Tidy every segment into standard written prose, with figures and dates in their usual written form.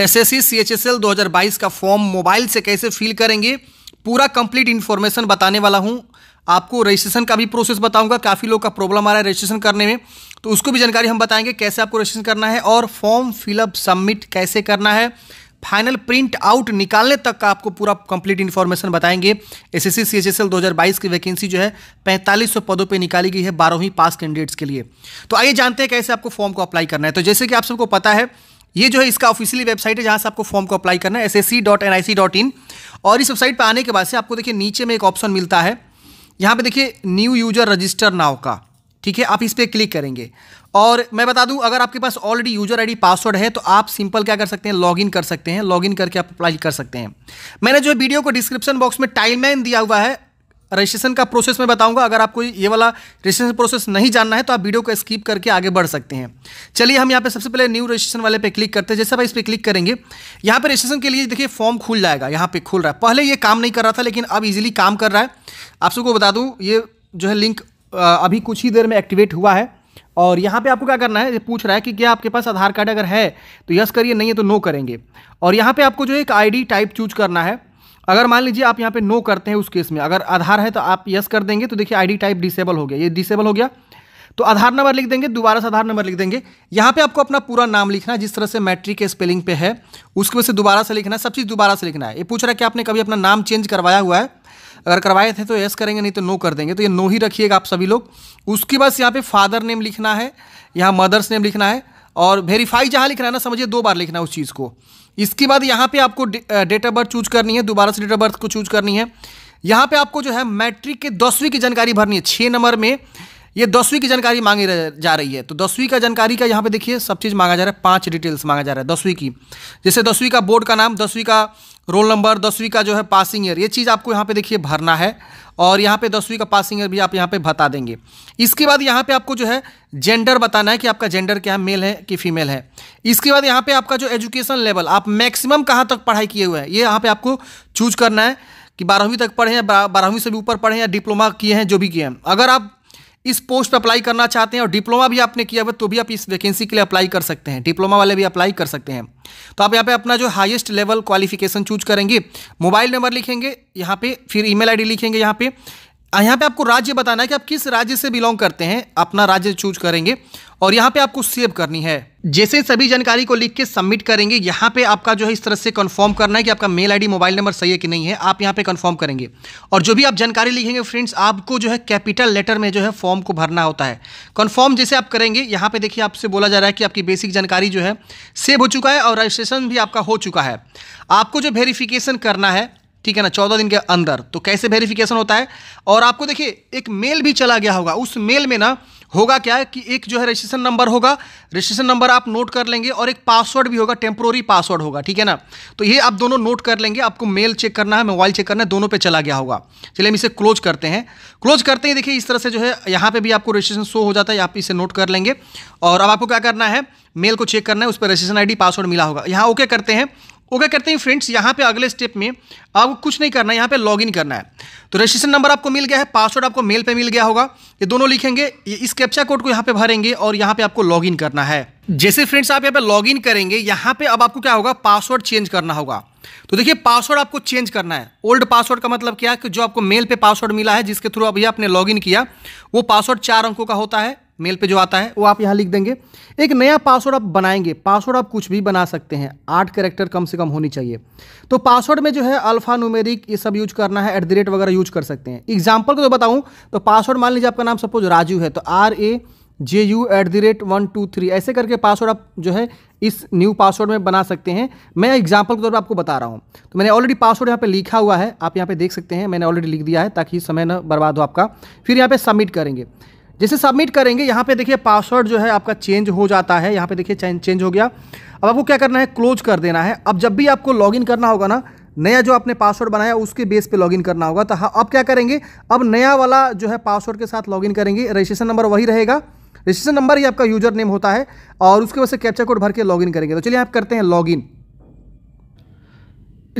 SSC CHSL 2022 का form mobile से कैसे फिल करेंगे पूरा कंप्लीट इन्फॉर्मेशन बताने वाला हूं। आपको रजिस्ट्रेशन का भी प्रोसेस बताऊंगा, काफ़ी लोग का प्रॉब्लम आ रहा है रजिस्ट्रेशन करने में, तो उसको भी जानकारी हम बताएंगे कैसे आपको रजिस्ट्रेशन करना है और फॉर्म फिलअप सबमिट कैसे करना है। फाइनल प्रिंट आउट निकालने तक का आपको पूरा कंप्लीट इन्फॉर्मेशन बताएंगे। एसएससी सीएचएसएल 2022 की वैकेंसी जो है 4500 पदों पे निकाली गई है 12वीं पास कैंडिडेट्स के लिए। तो आइए जानते हैं कैसे आपको फॉर्म को अप्लाई करना है। तो जैसे कि आप सबको पता है, ये जो है इसका ऑफिशियली वेबसाइट है जहाँ से आपको फॉर्म को अप्लाई करना है, ssc.nic.in। और इस वेबसाइट पर आने के बाद से आपको देखिए नीचे में एक ऑप्शन मिलता है, यहाँ पर देखिए न्यू यूजर रजिस्टर नाउ का, ठीक है, आप इस पर क्लिक करेंगे। और मैं बता दूं, अगर आपके पास ऑलरेडी यूजर आईडी पासवर्ड है तो आप सिंपल क्या कर सकते हैं, लॉगिन कर सकते हैं। लॉगिन करके आप अप्लाई कर सकते हैं। मैंने जो वीडियो को डिस्क्रिप्शन बॉक्स में टाइमलाइन दिया हुआ है, रजिस्ट्रेशन का प्रोसेस मैं बताऊंगा। अगर आपको ये वाला रजिस्ट्रेशन प्रोसेस नहीं जानना है तो आप वीडियो को स्किप करके आगे बढ़ सकते हैं। चलिए हम यहाँ पे सबसे पहले न्यू रजिस्ट्रेशन वाले पे क्लिक करते हैं। जैसे आप इस पर क्लिक करेंगे, यहाँ पे रजिस्ट्रेशन के लिए देखिए फॉर्म खुल जाएगा। यहाँ पे खुल रहा है, पहले ये काम नहीं कर रहा था लेकिन अब ईजिली काम कर रहा है। आप सबको बता दूँ, ये जो है लिंक अभी कुछ ही देर में एक्टिवेट हुआ है। और यहाँ पे आपको क्या करना है, पूछ रहा है कि क्या आपके पास आधार कार्ड, अगर है तो यस करिए, नहीं है तो नो करेंगे। और यहाँ पे आपको जो एक आईडी टाइप चूज करना है। अगर मान लीजिए आप यहाँ पे नो करते हैं, उस केस में अगर आधार है तो आप यस कर देंगे। तो देखिए आईडी टाइप डिसेबल हो गया, ये डिसेबल हो गया। तो आधार नंबर लिख देंगे, दोबारा से आधार नंबर लिख देंगे। यहाँ पे आपको अपना पूरा नाम लिखना है, जिस तरह से मैट्रिक के स्पेलिंग पे है उसकी वजह से दोबारा से लिखना है, सब चीज़ दोबारा से लिखना है। ये पूछ रहा है कि आपने कभी अपना नाम चेंज करवाया हुआ है, अगर करवाए थे तो यस करेंगे, नहीं तो नो कर देंगे। तो ये नो ही रखिएगा आप सभी लोग। उसके बाद यहाँ पे फादर नेम लिखना है, यहाँ मदर्स नेम लिखना है, और वेरीफाई जहाँ लिखना है ना, समझिए दो बार लिखना है उस चीज़ को। इसके बाद यहाँ पे आपको डेट ऑफ बर्थ चूज करनी है, दोबारा से डेट ऑफ बर्थ को चूज करनी है। यहाँ पे आपको जो है मैट्रिक के 10वीं की जानकारी भरनी है, 6 नंबर में ये 10वीं की जानकारी मांगी जा रही है। तो 10वीं का जानकारी का यहाँ पे देखिए सब चीज़ मांगा जा रहा है, 5 डिटेल्स मांगा जा रहा है 10वीं की। जैसे 10वीं का बोर्ड का नाम, 10वीं का रोल नंबर, 10वीं का जो है पासिंग ईयर, ये चीज़ आपको यहाँ पे देखिए भरना है। और यहाँ पे 10वीं का पासिंग ईयर भी आप यहाँ पे बता देंगे। इसके बाद यहाँ पे आपको जो है जेंडर बताना है कि आपका जेंडर क्या है, मेल है कि फीमेल है। इसके बाद यहाँ पे आपका जो एजुकेशन लेवल, आप मैक्सिमम कहाँ तक पढ़ाई किए हुए हैं, ये यहाँ पे आपको चूज करना है कि 12वीं तक पढ़े हैं, 12वीं से भी ऊपर पढ़े हैं, या डिप्लोमा किए हैं, जो भी किए हैं। अगर आप इस पोस्ट पर अप्लाई करना चाहते हैं और डिप्लोमा भी आपने किया हुआ तो भी आप इस वैकेंसी के लिए अप्लाई कर सकते हैं, डिप्लोमा वाले भी अप्लाई कर सकते हैं। तो आप यहाँ पे अपना जो हाईएस्ट लेवल क्वालिफिकेशन चूज करेंगे, मोबाइल नंबर लिखेंगे यहाँ पे, फिर ईमेल आईडी लिखेंगे यहाँ पे। यहाँ पे आपको राज्य बताना है कि आप किस राज्य से बिलोंग करते हैं, अपना राज्य चूज करेंगे। और यहाँ पे आपको सेव करनी है। जैसे सभी जानकारी को लिख के सबमिट करेंगे, यहाँ पे आपका जो है इस तरह से कंफर्म करना है कि आपका मेल आईडी मोबाइल नंबर सही है कि नहीं है, आप यहाँ पे कंफर्म करेंगे। और जो भी आप जानकारी लिखेंगे फ्रेंड्स, आपको जो है कैपिटल लेटर में जो है फॉर्म को भरना होता है। कंफर्म जैसे आप करेंगे, यहाँ पे देखिए आपसे बोला जा रहा है कि आपकी बेसिक जानकारी जो है सेव हो चुका है और रजिस्ट्रेशन भी आपका हो चुका है। आपको जो वेरिफिकेशन करना है, ठीक है ना, 14 दिन के अंदर। तो कैसे वेरिफिकेशन होता है, और आपको देखिए एक मेल भी चला गया होगा, उस मेल में ना होगा क्या कि एक जो है रजिस्ट्रेशन नंबर होगा, रजिस्ट्रेशन नंबर आप नोट कर लेंगे, और एक पासवर्ड भी होगा, टेम्प्रोरी पासवर्ड होगा, ठीक है ना। तो ये आप दोनों नोट कर लेंगे। आपको मेल चेक करना है, मोबाइल चेक करना है, दोनों पे चला गया होगा। चलिए हम इसे क्लोज करते हैं। क्लोज करते ही देखिए इस तरह से जो है यहाँ पे भी आपको रजिस्ट्रेशन शो हो जाता है, आप इसे नोट कर लेंगे। और अब आपको क्या करना है, मेल को चेक करना है, उस पर रजिस्ट्रेशन आई पासवर्ड मिला होगा, यहाँ ओके करते हैं। ओके करते हैं फ्रेंड्स, यहाँ पे अगले स्टेप में आपको कुछ नहीं करना है, यहाँ पे लॉगिन करना है। तो रजिस्ट्रेशन नंबर आपको मिल गया है, पासवर्ड आपको मेल पे मिल गया होगा, ये दोनों लिखेंगे, इस कैप्चा कोड को यहाँ पे भरेंगे और यहाँ पे आपको लॉगिन करना है। जैसे फ्रेंड्स आप यहाँ पे लॉगिन करेंगे, यहाँ पे अब आपको क्या होगा, पासवर्ड चेंज करना होगा। तो देखिए पासवर्ड आपको चेंज करना है। ओल्ड पासवर्ड का मतलब क्या है कि जो आपको मेल पे पासवर्ड मिला है, जिसके थ्रू अभी आपने लॉगिन किया, वो पासवर्ड 4 अंकों का होता है, मेल पे जो आता है वो आप यहाँ लिख देंगे। एक नया पासवर्ड आप बनाएंगे, पासवर्ड आप कुछ भी बना सकते हैं, 8 कैरेक्टर कम से कम होनी चाहिए। तो पासवर्ड में जो है अल्फा न्यूमेरिक ये सब यूज करना है, @ वगैरह यूज कर सकते हैं। एग्जाम्पल को तो बताऊँ तो पासवर्ड, मान लीजिए आपका नाम सपोज राजू है, तो RAJU@123 ऐसे करके पासवर्ड आप जो है इस न्यू पासवर्ड में बना सकते हैं। मैं एग्जाम्पल के तौर पर आपको बता रहा हूँ। तो मैंने ऑलरेडी पासवर्ड यहाँ पे लिखा हुआ है, आप यहाँ पे देख सकते हैं, मैंने ऑलरेडी लिख दिया है ताकि समय ना बर्बाद हो आपका। फिर यहाँ पे सबमिट करेंगे। जैसे सबमिट करेंगे, यहाँ पे देखिए पासवर्ड जो है आपका चेंज हो जाता है, यहाँ पे देखिए चेंज हो गया। अब आपको क्या करना है, क्लोज कर देना है। अब जब भी आपको लॉगिन करना होगा ना, नया जो आपने पासवर्ड बनाया उसके बेस पे लॉगिन करना होगा। तो अब क्या करेंगे, अब नया वाला जो है पासवर्ड के साथ लॉगिन करेंगे। रजिस्ट्रेशन नंबर वही रहेगा, रजिस्ट्रेशन नंबर ही आपका यूजर नेम होता है, और उसके वजह से कैप्चा कोड भर के लॉगिन करेंगे। तो चलिए आप करते हैं लॉगिन।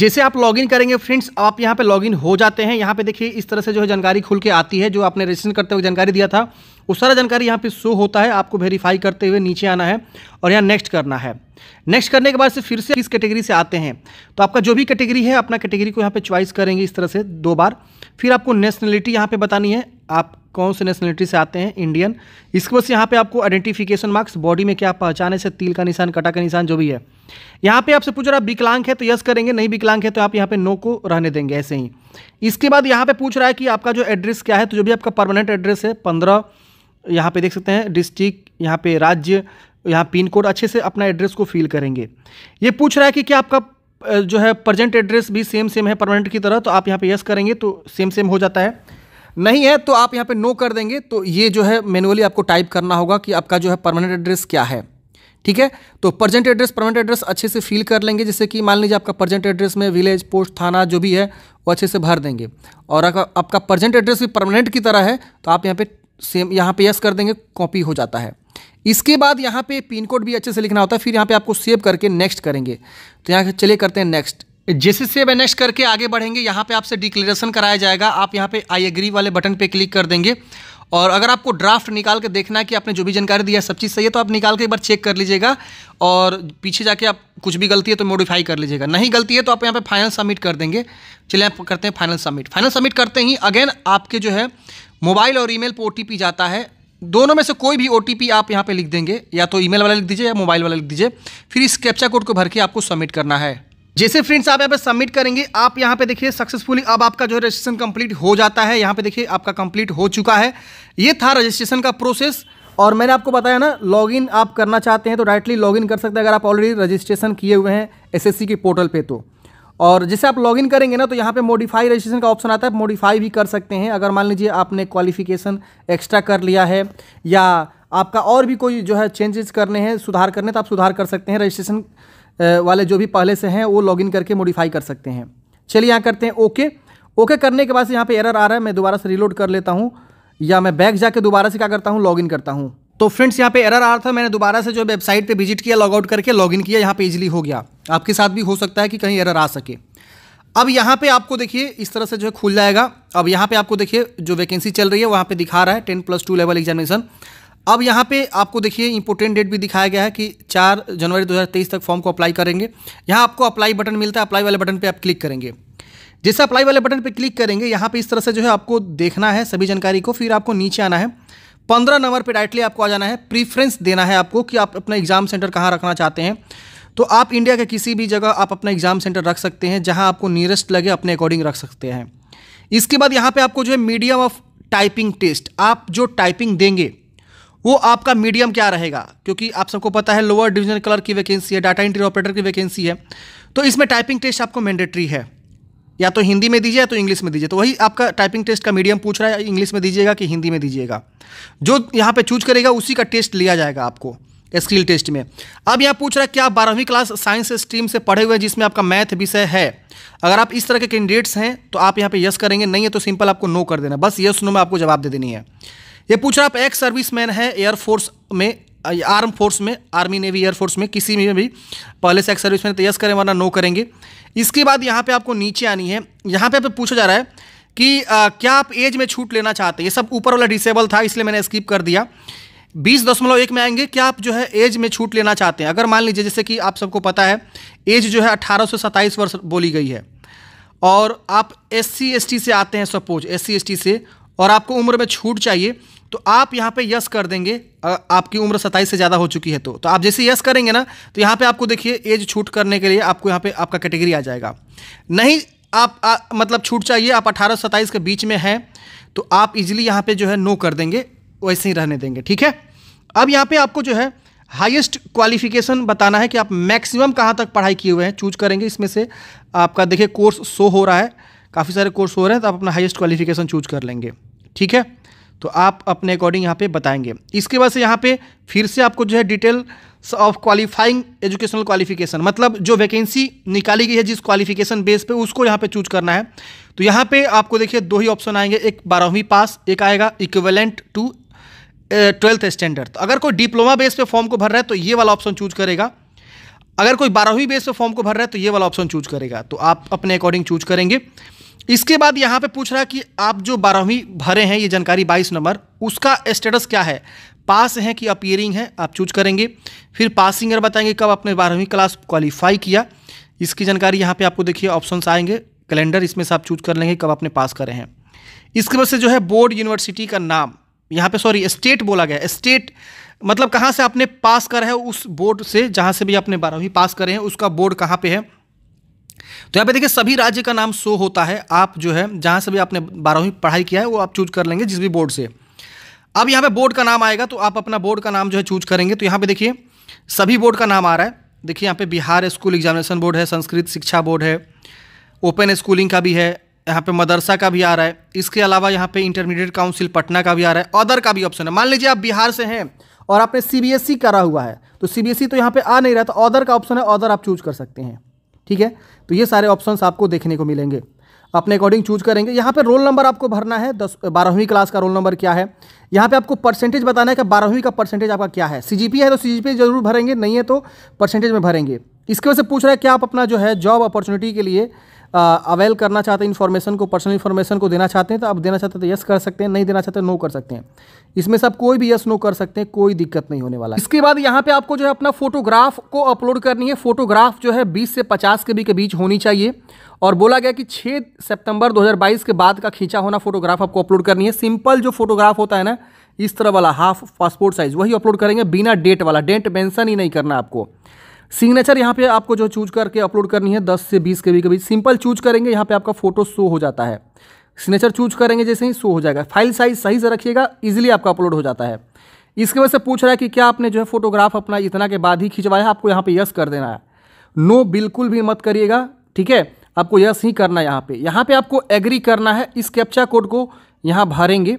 जैसे आप लॉगिन करेंगे फ्रेंड्स, आप यहाँ पे लॉगिन हो जाते हैं। यहाँ पे देखिए इस तरह से जो है जानकारी खुल के आती है, जो आपने रजिस्ट्रेशन करते हुए जानकारी दिया था वो सारा जानकारी यहाँ पे शो होता है। आपको वेरीफाई करते हुए नीचे आना है और यहाँ नेक्स्ट करना है। नेक्स्ट करने के बाद से फिर से किस कैटेगरी से आते हैं, तो आपका जो भी कैटेगरी है अपना कैटेगरी को यहाँ पे चॉइस करेंगे इस तरह से दो बार। फिर आपको नेशनलिटी यहाँ पे बतानी है, आप कौन से नेशनलिटी से आते हैं, इंडियन। इसके बाद से यहाँ पे आपको आइडेंटिफिकेशन मार्क्स, बॉडी में क्या पहचान है, से तिल का निशान, कटा का निशान, जो भी है। यहाँ पे आपसे पूछ रहा है विकलांग है तो यस करेंगे, नहीं विकलांग है तो आप यहाँ पे नो को रहने देंगे, ऐसे ही। इसके बाद यहाँ पे पूछ रहा है कि आपका जो एड्रेस क्या है, तो जो भी आपका परमानेंट एड्रेस है 15 यहाँ पे देख सकते हैं, डिस्ट्रिक्ट, यहाँ पे राज्य, यहाँ पिन कोड, अच्छे से अपना एड्रेस को फिल करेंगे। ये पूछ रहा है कि क्या आपका जो है प्रेजेंट एड्रेस भी सेम है परमानेंट की तरह, तो आप यहाँ पे यस करेंगे तो सेम हो जाता है, नहीं है तो आप यहाँ पे नो कर देंगे। तो ये जो है मैनुअली आपको टाइप करना होगा कि आपका जो है परमानेंट एड्रेस क्या है, ठीक है। तो प्रेजेंट एड्रेस, परमानेंट एड्रेस अच्छे से फिल कर लेंगे, जैसे कि मान लीजिए आपका प्रेजेंट एड्रेस में विलेज, पोस्ट, थाना जो भी है वो अच्छे से भर देंगे। और अगर आपका प्रेजेंट एड्रेस भी परमानेंट की तरह है तो आप यहाँ पे यस कर देंगे, कॉपी हो जाता है। इसके बाद यहाँ पे पिन कोड भी अच्छे से लिखना होता है। फिर यहाँ पे आपको सेव करके नेक्स्ट करेंगे, तो यहाँ चलिए करते हैं नेक्स्ट। जैसे सेव एंड नेक्स्ट करके आगे बढ़ेंगे, यहाँ पे आपसे डिक्लेरेशन कराया जाएगा, आप यहाँ पे आई एग्री वाले बटन पे क्लिक कर देंगे। और अगर आपको ड्राफ्ट निकाल के देखना है कि आपने जो भी जानकारी दिया है सब चीज़ सही है, तो आप निकाल के एक बार चेक कर लीजिएगा और पीछे जाके आप कुछ भी गलती है तो मॉडिफाई कर लीजिएगा, नहीं गलती है तो आप यहाँ पे फाइनल सबमिट कर देंगे। चलिए आप करते हैं फाइनल सबमिट। फाइनल सबमिट करते ही अगेन आपके जो है मोबाइल और ईमेल पर OTP जाता है, दोनों में से कोई भी OTP आप यहाँ पे लिख देंगे, या तो ईमेल वाला लिख दीजिए या मोबाइल वाला लिख दीजिए। फिर इस कैप्चा कोड को भर के आपको सबमिट करना है। जैसे फ्रेंड्स आप यहाँ पे सबमिट करेंगे, आप यहाँ पे देखिए सक्सेसफुली अब आपका जो है रजिस्ट्रेशन कंप्लीट हो जाता है। यहाँ पे देखिए आपका कंप्लीट हो चुका है। ये था रजिस्ट्रेशन का प्रोसेस। और मैंने आपको बताया ना, लॉगिन आप करना चाहते हैं तो डायरेक्टली लॉगिन कर सकते हैं अगर आप ऑलरेडी रजिस्ट्रेशन किए हुए हैं SSC के पोर्टल पर तो। और जैसे आप लॉगिन करेंगे ना, तो यहाँ पे मॉडिफाई रजिस्ट्रेशन का ऑप्शन आता है, मॉडिफाई भी कर सकते हैं। अगर मान लीजिए आपने क्वालिफिकेशन एक्स्ट्रा कर लिया है या आपका और भी कोई जो है चेंजेस करने हैं, सुधार करने, तो आप सुधार कर सकते हैं। रजिस्ट्रेशन वाले जो भी पहले से हैं वो लॉगिन करके मॉडिफाई कर सकते हैं। चलिए यहाँ करते हैं ओके करने के बाद से यहाँ पे एरर आ रहा है, मैं दोबारा से रीलोड कर लेता हूँ, या मैं बैक जाके दोबारा से क्या करता हूँ, लॉगिन करता हूँ। तो फ्रेंड्स यहाँ पे एरर आ रहा था, मैंने दोबारा से जो वेबसाइट पे विजिट किया, लॉगआउट करके लॉगिन किया, यहाँ पे इजीली हो गया। आपके साथ भी हो सकता है कि कहीं एरर आ सके। अब यहाँ पे आपको देखिए इस तरह से जो है खुल जाएगा। अब यहाँ पे आपको देखिए जो वैकेंसी चल रही है वहाँ पे दिखा रहा है 10+2 लेवल एग्जामिनेशन। अब यहाँ पे आपको देखिए इंपोर्टेंट डेट भी दिखाया गया है कि 4 जनवरी 2023 तक फॉर्म को अप्लाई करेंगे। यहाँ आपको अप्लाई बटन मिलता है, अप्लाई वाले बटन पे आप क्लिक करेंगे। जैसे अप्लाई वाले बटन पे क्लिक करेंगे, यहाँ पे इस तरह से जो है आपको देखना है सभी जानकारी को। फिर आपको नीचे आना है, 15 नंबर पे डायरेक्टली आपको आ जाना है। प्रीफ्रेंस देना है आपको कि आप अपना एग्ज़ाम सेंटर कहाँ रखना चाहते हैं। तो आप इंडिया के किसी भी जगह आप अपना एग्ज़ाम सेंटर रख सकते हैं, जहाँ आपको नियरेस्ट लगे अपने अकॉर्डिंग रख सकते हैं। इसके बाद यहाँ पे आपको जो है मीडियम ऑफ टाइपिंग टेस्ट, आप जो टाइपिंग देंगे वो आपका मीडियम क्या रहेगा, क्योंकि आप सबको पता है लोअर डिवीजनल क्लर्क की वैकेंसी है, डाटा एंट्री ऑपरेटर की वैकेंसी है, तो इसमें टाइपिंग टेस्ट आपको मैंडेटरी है। या तो हिंदी में दीजिए या तो इंग्लिश में दीजिए। तो वही आपका टाइपिंग टेस्ट का मीडियम पूछ रहा है, इंग्लिश में दीजिएगा कि हिंदी में दीजिएगा, जो यहाँ पे चूज करेगा उसी का टेस्ट लिया जाएगा आपको स्किल टेस्ट में। अब यहाँ पूछ रहा है कि आप 12वीं क्लास साइंस स्ट्रीम से पढ़े हुए हैं जिसमें आपका मैथ विषय है। अगर आप इस तरह के कैंडिडेट्स हैं तो आप यहाँ पे यस करेंगे, नहीं है तो सिंपल आपको नो कर देना, बस यस नो में आपको जवाब दे देनी है। ये पूछ रहा है आप एक्स सर्विसमैन है, एयरफोर्स में, आर्म फोर्स में, आर्मी नेवी एयरफोर्स में किसी में भी पहले से एक्स सर्विसमैन, तो यस करें वरना नो करेंगे। इसके बाद यहाँ पे आपको नीचे आनी है। यहाँ पे आपको पूछा जा रहा है कि क्या आप एज में छूट लेना चाहते हैं। ये सब ऊपर वाला डिसेबल था इसलिए मैंने स्किप कर दिया। 20.1 में आएंगे, क्या आप जो है एज में छूट लेना चाहते हैं। अगर मान लीजिए जैसे कि आप सबको पता है एज जो है 18 से 27 वर्ष बोली गई है, और आप SC ST से आते हैं, सपोज SC ST से, और आपको उम्र में छूट चाहिए, तो आप यहाँ पे यस कर देंगे। आपकी उम्र 27 से ज़्यादा हो चुकी है तो आप जैसे यस करेंगे ना, तो यहाँ पे आपको देखिए एज छूट करने के लिए आपको यहाँ पे आपका कैटेगरी आ जाएगा। नहीं आप मतलब छूट चाहिए, आप 18 से 27 के बीच में हैं, तो आप इजीली यहाँ पे जो है नो कर देंगे, वैसे ही रहने देंगे, ठीक है। अब यहाँ पर आपको जो है हाईएस्ट क्वालिफिकेशन बताना है कि आप मैक्सिमम कहाँ तक पढ़ाई किए हुए हैं, चूज करेंगे। इसमें से आपका देखिए कोर्स शो हो रहा है, काफ़ी सारे कोर्स हो रहे हैं, तो आप अपना हाईएस्ट क्वालिफिकेशन चूज कर लेंगे, ठीक है। तो आप अपने अकॉर्डिंग यहाँ पे बताएंगे। इसके बाद से यहाँ पे फिर से आपको जो है details of qualifying educational qualification, मतलब जो वैकेंसी निकाली गई है जिस क्वालिफिकेशन बेस पे, उसको यहाँ पे चूज करना है। तो यहाँ पे आपको देखिए दो ही ऑप्शन आएंगे, एक 12वीं पास, एक आएगा इक्विवेलेंट टू 12th स्टैंडर्ड। तो अगर कोई डिप्लोमा बेस पे फॉर्म को भर रहा है तो ये वाला ऑप्शन चूज करेगा, अगर कोई 12वीं बेस पे फॉर्म को भर रहा है तो ये वाला ऑप्शन चूज करेगा। तो आप अपने अकॉर्डिंग चूज करेंगे। इसके बाद यहाँ पे पूछ रहा है कि आप जो 12वीं भरे हैं, ये जानकारी 22 नंबर, उसका स्टेटस क्या है। पास हैं कि अपीयरिंग हैं, आप चूज करेंगे। फिर पासिंग ईयर बताएंगे कब आपने 12वीं क्लास क्वालिफाई किया, इसकी जानकारी यहाँ पे आपको देखिए ऑप्शंस आएंगे कैलेंडर, इसमें से आप चूज कर लेंगे कब आपने पास करे हैं। इसके बाद से जो है बोर्ड यूनिवर्सिटी का नाम यहाँ पे, सॉरी स्टेट बोला गया, स्टेट मतलब कहाँ से आपने पास करा है, उस बोर्ड से जहाँ से भी आपने 12वीं पास करे हैं उसका बोर्ड कहाँ पे है। तो यहाँ पे देखिए सभी राज्य का नाम शो होता है, आप जो है जहाँ से भी आपने 12वीं पढ़ाई किया है वो आप चूज कर लेंगे जिस भी बोर्ड से। अब यहाँ पे बोर्ड का नाम आएगा तो आप अपना बोर्ड का नाम जो है चूज करेंगे। तो यहाँ पे देखिए सभी बोर्ड का नाम आ रहा है, देखिए यहाँ पे बिहार स्कूल एग्जामिनेशन बोर्ड है, संस्कृत शिक्षा बोर्ड है, ओपन स्कूलिंग का भी है, यहाँ पे मदरसा का भी आ रहा है, इसके अलावा यहाँ पे इंटरमीडिएट काउंसिल पटना का भी आ रहा है, अदर का भी ऑप्शन है। मान लीजिए आप बिहार से हैं और आपने CBSE करा हुआ है तो CBSE तो यहाँ पे आ नहीं रहा था, अदर का ऑप्शन है, अदर आप चूज कर सकते हैं। ठीक है, तो ये सारे ऑप्शंस आपको देखने को मिलेंगे, अपने अकॉर्डिंग चूज करेंगे। यहाँ पे रोल नंबर आपको भरना है, 12वीं क्लास का रोल नंबर क्या है। यहाँ पे आपको परसेंटेज बताना है कि 12वीं का परसेंटेज आपका क्या है। CGPA है तो CGPA जरूर भरेंगे, नहीं है तो परसेंटेज में भरेंगे। इसके वजह से पूछ रहा है क्या आप अपना जो है जॉब अपॉर्चुनिटी के लिए अवेल करना चाहते हैं, इन्फॉर्मेशन को, पर्सनल इन्फॉर्मेशन को देना चाहते हैं। तो आप देना चाहते हैं तो यस कर सकते हैं, नहीं देना चाहते नो कर सकते हैं। इसमें से आप कोई भी यस नो कर सकते हैं, कोई दिक्कत नहीं होने वाला है। इसके बाद यहाँ पे आपको जो है अपना फोटोग्राफ को अपलोड करनी है। फोटोग्राफ जो है 20 से 50 के बीच होनी चाहिए और बोला गया कि 6 सितंबर 2022 के बाद का खींचा होना फोटोग्राफ आपको अपलोड करनी है। सिंपल जो फोटोग्राफ होता है ना इस तरह वाला हाफ पासपोर्ट साइज वही अपलोड करेंगे, बिना डेट वाला, डेट मेंशन ही नहीं करना आपको। सिग्नेचर यहाँ पे आपको जो चूज करके अपलोड करनी है 10 से 20 के बीच सिंपल चूज करेंगे। यहाँ पे आपका फोटो शो हो जाता है, सिग्नेचर चूज करेंगे जैसे ही शो हो जाएगा। फाइल साइज सही से रखिएगा, इजीली आपका अपलोड हो जाता है। इसके वजह से पूछ रहा है कि क्या आपने जो है फोटोग्राफ अपना इतना के बाद ही खिंचवाया है, आपको यहाँ पे यस कर देना है, नो बिल्कुल भी मत करिएगा। ठीक है, आपको यस ही करना है। यहाँ पे आपको एग्री करना है, इस कैप्चा कोड को यहाँ भरेंगे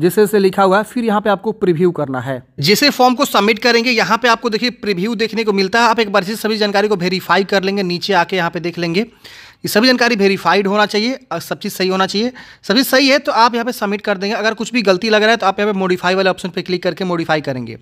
जैसे लिखा हुआ है, फिर यहाँ पे आपको प्रीव्यू करना है। जैसे फॉर्म को सबमिट करेंगे यहाँ पे आपको देखिए प्रीव्यू देखने को मिलता है। आप एक बार से सभी जानकारी को वेरीफाई कर लेंगे, नीचे आके यहाँ पे देख लेंगे कि सभी जानकारी वेरीफाइड होना चाहिए, सब चीज़ सही होना चाहिए। सभी सही है तो आप यहाँ पे सबमिट कर देंगे। अगर कुछ भी गलती लग रहा है तो आप यहाँ पे मॉडिफाई वाले ऑप्शन पर क्लिक करके मॉडिफाई करेंगे।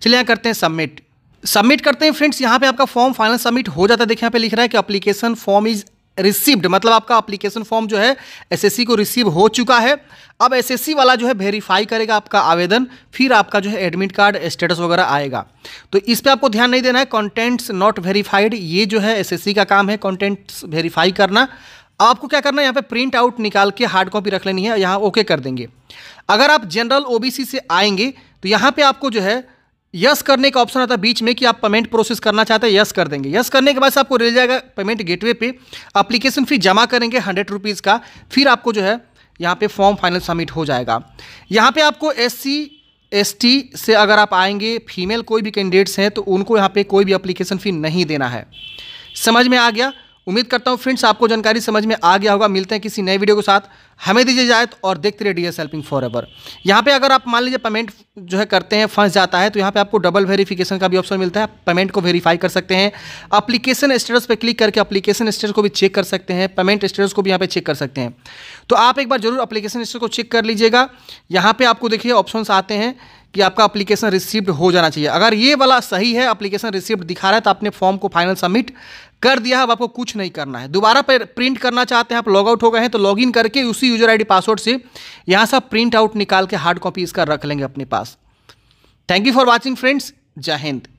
चलिए यहाँ करते हैं सबमिट करते हैं। फ्रेंड्स यहाँ पे आपका फॉर्म फाइनल सबमिट हो जाता है। देखिए यहाँ पे लिख रहा है कि एप्लीकेशन फॉर्म इज रिसीव्ड, मतलब आपका एप्लीकेशन फॉर्म जो है SSC को रिसीव हो चुका है। अब SSC वाला जो है वेरीफाई करेगा आपका आवेदन, फिर आपका जो है एडमिट कार्ड स्टेटस वगैरह आएगा। तो इस पे आपको ध्यान नहीं देना है। कंटेंट्स नॉट वेरीफाइड, ये जो है SSC का काम है कंटेंट्स वेरीफाई करना। आपको क्या करना है, यहाँ पे प्रिंट आउट निकाल के हार्ड कॉपी रख लेनी है, यहाँ ओके कर देंगे। अगर आप जनरल OBC से आएंगे तो यहाँ पर आपको जो है यस करने का ऑप्शन आता है बीच में कि आप पेमेंट प्रोसेस करना चाहते हैं, यस कर देंगे। यस करने के बाद आपको ले जाएगा पेमेंट गेटवे पे, एप्लीकेशन फी जमा करेंगे 100 रुपीज़ का, फिर आपको जो है यहाँ पे फॉर्म फाइनल सबमिट हो जाएगा। यहाँ पे आपको SC ST से अगर आप आएंगे, फीमेल कोई भी कैंडिडेट्स हैं तो उनको यहाँ पर कोई भी एप्लीकेशन फ़ी नहीं देना है। समझ में आ गया? उम्मीद करता हूँ फ्रेंड्स आपको जानकारी समझ में आ गया होगा। मिलते हैं किसी नए वीडियो के साथ, हमें दीजिए इजाजत और देखते रहिए डीएस हेल्पिंग फॉरएवर। यहाँ पे अगर आप मान लीजिए पेमेंट जो है करते हैं फंस जाता है तो यहाँ पे आपको डबल वेरिफिकेशन का भी ऑप्शन मिलता है, पेमेंट को वेरीफाई कर सकते हैं। एप्लीकेशन स्टेटस पर क्लिक करके एप्लीकेशन स्टेटस को भी चेक कर सकते हैं, पेमेंट स्टेटस को भी यहाँ पे चेक कर सकते हैं। तो आप एक बार जरूर एप्लीकेशन स्टेटस को चेक कर लीजिएगा। यहाँ पे आपको देखिए ऑप्शंस आते हैं कि आपका एप्लीकेशन रिसीव्ड हो जाना चाहिए। अगर ये वाला सही है, एप्लीकेशन रिसीव्ड दिखा रहा है तो आपने फॉर्म को फाइनल सबमिट कर दिया। अब आपको कुछ नहीं करना है। दोबारा प्रिंट करना चाहते हैं, आप लॉग आउट हो गए हैं तो लॉग इन करके उसी यूजर आईडी पासवर्ड से यहाँ से प्रिंट आउट निकाल के हार्ड कॉपी इसका रख लेंगे अपने पास। Thank you for watching friends, जय हिंद।